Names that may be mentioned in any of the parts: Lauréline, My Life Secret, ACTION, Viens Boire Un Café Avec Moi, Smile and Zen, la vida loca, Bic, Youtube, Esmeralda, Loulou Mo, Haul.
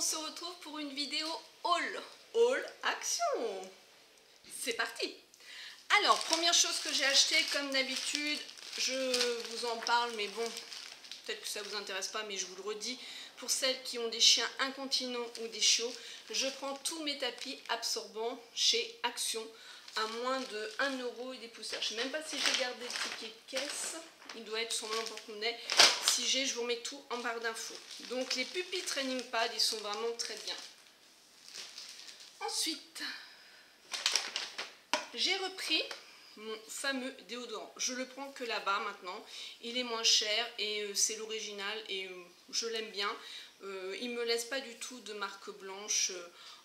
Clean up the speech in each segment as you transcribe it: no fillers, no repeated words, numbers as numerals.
on se retrouve pour une vidéo haul action. C'est parti. Alors, première chose que j'ai achetée, comme d'habitude, je vous en parle, mais bon, peut-être que ça vous intéresse pas, mais je vous le redis, pour celles qui ont des chiens incontinents ou des chiots, je prends tous mes tapis absorbants chez Action, à moins de 1 € et des poussières. Je ne sais même pas si j'ai gardé le ticket de caisse, il doit être sur mon porte-monnaie. Si j'ai, je vous remets tout en barre d'infos. Donc les pupilles training pad, ils sont vraiment très bien. Ensuite, j'ai repris mon fameux déodorant. Je le prends que là-bas maintenant. Il est moins cher et c'est l'original et je l'aime bien. Il ne me laisse pas du tout de marque blanche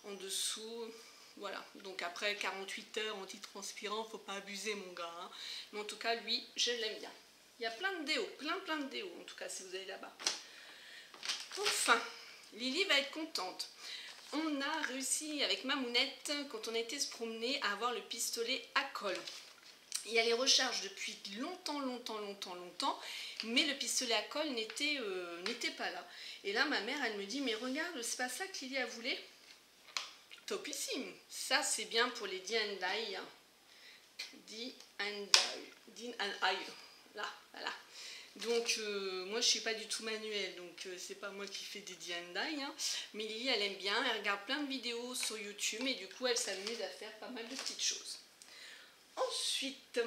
en dessous. Voilà, donc après 48 heures antitranspirant, faut pas abuser mon gars. Hein. Mais en tout cas, lui, je l'aime bien. Il y a plein de déos, plein de déos, en tout cas si vous allez là-bas. Enfin, Lily va être contente. On a réussi avec Mamounette, quand on était se promener, à avoir le pistolet à colle. Il y a les recharges depuis longtemps, mais le pistolet à colle n'était pas là. Et là, ma mère, elle me dit, mais regarde, c'est pas ça que Lily a voulu. Topissime. Ça, c'est bien pour les D&I. Là, voilà. Donc, moi, je suis pas du tout manuelle, donc c'est pas moi qui fais des D&I. Hein. Mais Lily, elle aime bien. Elle regarde plein de vidéos sur YouTube et du coup, elle s'amuse à faire pas mal de petites choses. Ensuite,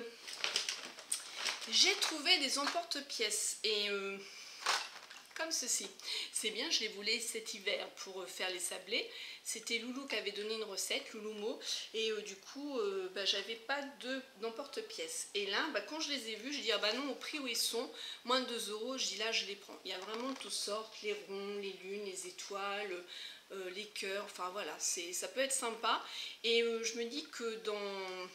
j'ai trouvé des emporte-pièces et... comme ceci. C'est bien, je les voulais cet hiver pour faire les sablés. C'était Loulou qui avait donné une recette, Loulou Mo, et du coup, j'avais pas d'emporte-pièces. Et là, quand je les ai vus, je dis, ah bah non, au prix où ils sont, moins de 2 €, je dis là, je les prends. Il y a vraiment toutes sortes, les ronds, les lunes, les étoiles, les cœurs, enfin voilà, ça peut être sympa. Et je me dis que dans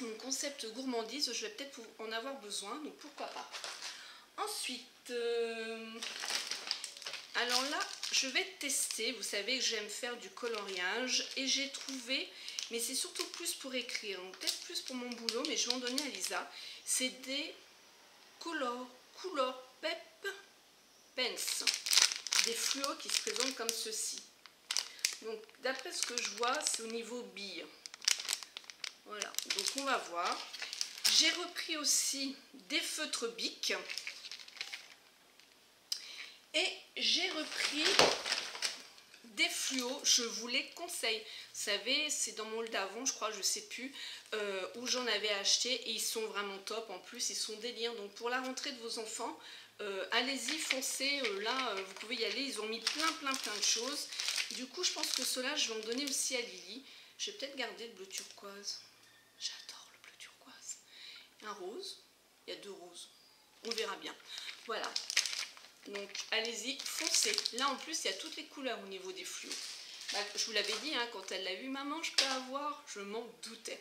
mon concept gourmandise, je vais peut-être en avoir besoin, donc pourquoi pas. Ensuite, alors là, je vais tester. Vous savez que j'aime faire du coloriage et j'ai trouvé, mais c'est surtout plus pour écrire, donc peut-être plus pour mon boulot, mais je vais en donner à Lisa. C'est des couleurs pep pens, des fluos qui se présentent comme ceci. Donc d'après ce que je vois, c'est au niveau bille. Voilà, donc on va voir. J'ai repris aussi des feutres Bic. Et j'ai repris des fluos, je vous les conseille. Vous savez, c'est dans mon haul d'avant, je crois, je sais plus, où j'en avais acheté. Et ils sont vraiment top, en plus, ils sont délire. Donc pour la rentrée de vos enfants, allez-y, foncez. Là, vous pouvez y aller, ils ont mis plein de choses. Du coup, je pense que ceux-là, je vais en donner aussi à Lily. Je vais peut-être garder le bleu turquoise. J'adore le bleu turquoise. Un rose, il y a 2 roses. On verra bien. Voilà. Donc allez-y, foncez. Là en plus, il y a toutes les couleurs au niveau des fluos. Je vous l'avais dit, hein, quand elle l'a vu, maman, je peux avoir, je m'en doutais.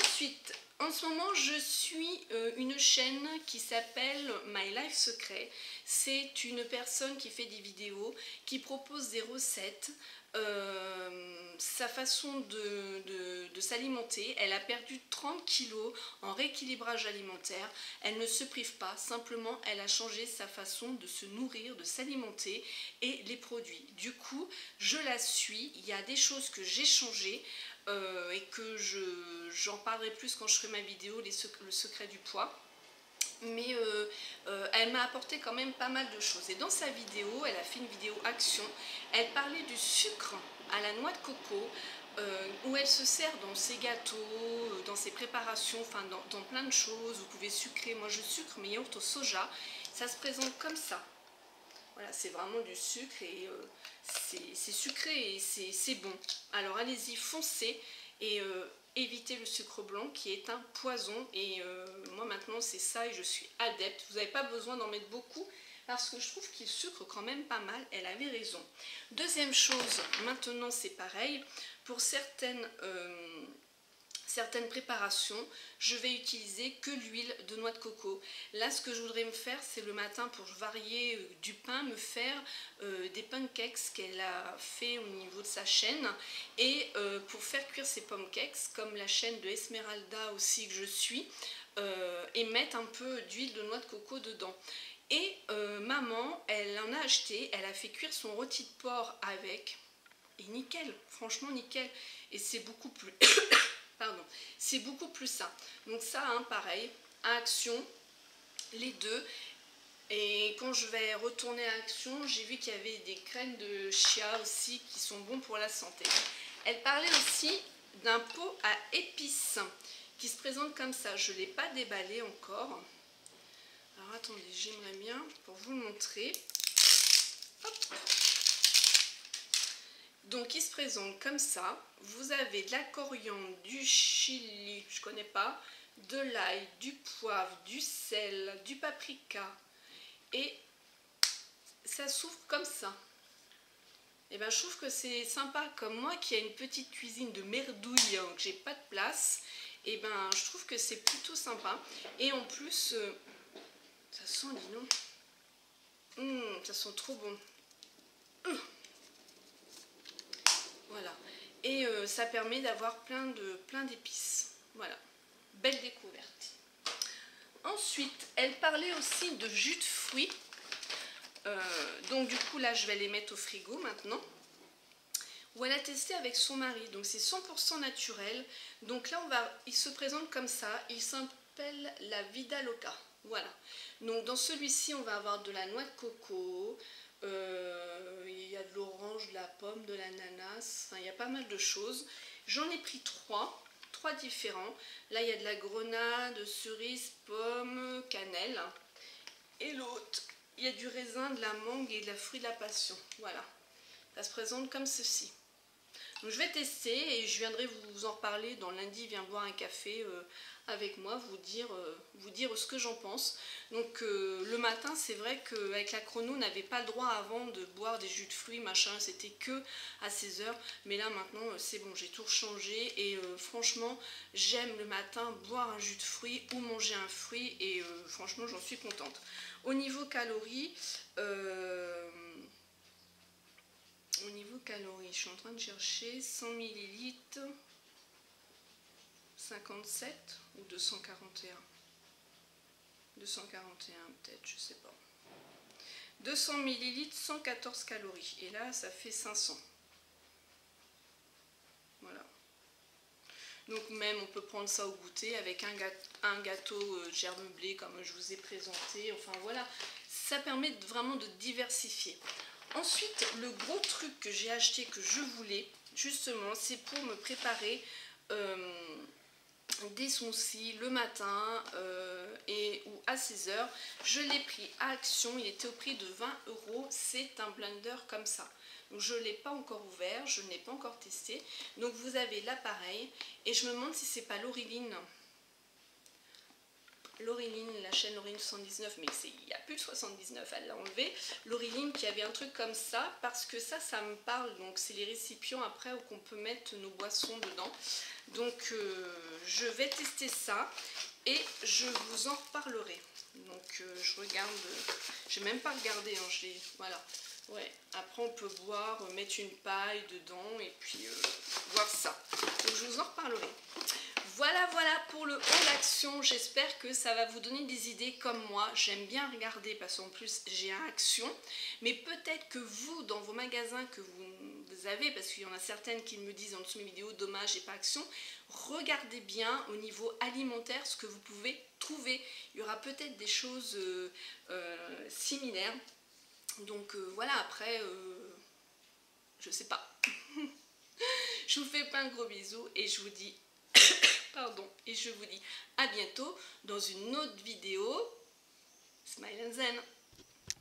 Ensuite, en ce moment, je suis une chaîne qui s'appelle My Life Secret. C'est une personne qui fait des vidéos, qui propose des recettes, sa façon de s'alimenter. Elle a perdu 30 kilos en rééquilibrage alimentaire. Elle ne se prive pas, simplement elle a changé sa façon de se nourrir, de s'alimenter et les produits. Du coup, je la suis. Il y a des choses que j'ai changées et que j'en parlerai plus quand je ferai ma vidéo, le secret du poids. Mais elle m'a apporté quand même pas mal de choses. Et dans sa vidéo, elle a fait une vidéo action, elle parlait du sucre à la noix de coco, où elle se sert dans ses gâteaux, dans ses préparations, enfin dans plein de choses. Vous pouvez sucrer, moi je sucre mes yaourts au soja, ça se présente comme ça. Voilà, c'est vraiment du sucre et c'est sucré et c'est bon. Alors allez-y, foncez et... évitez le sucre blanc qui est un poison et moi maintenant c'est ça et je suis adepte. Vous n'avez pas besoin d'en mettre beaucoup parce que je trouve qu'il sucre quand même pas mal. Elle avait raison. Deuxième chose, maintenant c'est pareil. Pour certaines préparations, je vais utiliser que l'huile de noix de coco. Là, ce que je voudrais me faire, c'est le matin pour varier du pain, me faire des pancakes qu'elle a fait au niveau de sa chaîne. Et pour faire cuire ces pancakes, comme la chaîne de Esmeralda aussi que je suis, et mettre un peu d'huile de noix de coco dedans. Et maman, elle en a acheté, elle a fait cuire son rôti de porc avec, et nickel, franchement nickel. Et c'est beaucoup plus, pardon, c'est beaucoup plus sain. Donc ça, hein, pareil, à Action, les deux. Et quand je vais retourner à Action, j'ai vu qu'il y avait des graines de chia aussi qui sont bons pour la santé. Elle parlait aussi d'un pot à épices qui se présente comme ça. Je ne l'ai pas déballé encore. Alors attendez, j'aimerais bien pour vous le montrer. Hop. Donc il se présente comme ça. Vous avez de la coriandre, du chili, je ne connais pas, de l'ail, du poivre, du sel, du paprika. Et ça s'ouvre comme ça. Et ben je trouve que c'est sympa. Comme moi qui a une petite cuisine de merdouille, hein, que j'ai pas de place, et ben je trouve que c'est plutôt sympa. Et en plus, ça sent, dis donc. Ça sent trop bon. Voilà. Et ça permet d'avoir plein d'épices. Voilà. Belle découverte. Ensuite, elle parlait aussi de jus de fruits. Donc du coup, là, je vais les mettre au frigo maintenant. Où elle a testé avec son mari. Donc c'est 100% naturel. Donc là, on va, il se présente comme ça. Il s'appelle la vida loca. Voilà. Donc dans celui-ci, on va avoir de la noix de coco. Il y a de l'orange, de la pomme, de l'ananas. Enfin, il y a pas mal de choses. J'en ai pris 3. Différents. Là, il y a de la grenade, cerise, pomme, cannelle. Et l'autre, il y a du raisin, de la mangue et de la fruit de la passion. Voilà. Ça se présente comme ceci. Donc, je vais tester et je viendrai vous en reparler dans lundi. Viens boire un café avec moi, vous dire ce que j'en pense. Donc, le matin, c'est vrai qu'avec la chrono, on n'avait pas le droit avant de boire des jus de fruits, machin. C'était que à 16 heures. Mais là, maintenant, c'est bon, j'ai tout rechangé. Et franchement, j'aime le matin boire un jus de fruits ou manger un fruit. Et franchement, j'en suis contente. Au niveau calories... Au niveau calories, je suis en train de chercher 100 ml, 57 ou 241. 241 peut-être, je sais pas. 200 ml, 114 calories. Et là, ça fait 500. Voilà. Donc même, on peut prendre ça au goûter avec un gâteau germe blé comme je vous ai présenté. Enfin voilà, ça permet vraiment de diversifier. Ensuite, le gros truc que j'ai acheté, que je voulais, justement, c'est pour me préparer des sourcils le matin ou à 16 heures. Je l'ai pris à Action, il était au prix de 20 €. C'est un blender comme ça. Donc, je ne l'ai pas encore ouvert, je ne l'ai pas encore testé. Donc, vous avez l'appareil et je me demande si c'est pas Lauréline. Lauréline, la chaîne Lauréline 79, mais il y a plus de 79, elle l'a enlevé. Lauréline qui avait un truc comme ça, parce que ça me parle. Donc c'est les récipients après où qu'on peut mettre nos boissons dedans. Donc je vais tester ça et je vous en reparlerai. Donc je regarde, j'ai même pas regardé, hein, voilà. Ouais, après on peut boire, mettre une paille dedans et puis boire ça. Donc je vous en reparlerai. Voilà pour le haul d'Action, j'espère que ça va vous donner des idées comme moi, j'aime bien regarder parce qu'en plus j'ai un Action, mais peut-être que vous, dans vos magasins que vous avez, parce qu'il y en a certaines qui me disent en dessous de mes vidéos, dommage j'ai pas Action, regardez bien au niveau alimentaire ce que vous pouvez trouver, il y aura peut-être des choses similaires, donc voilà après, je sais pas, je vous fais plein de gros bisous et je vous dis... Pardon, et je vous dis à bientôt dans une autre vidéo. Smile and Zen.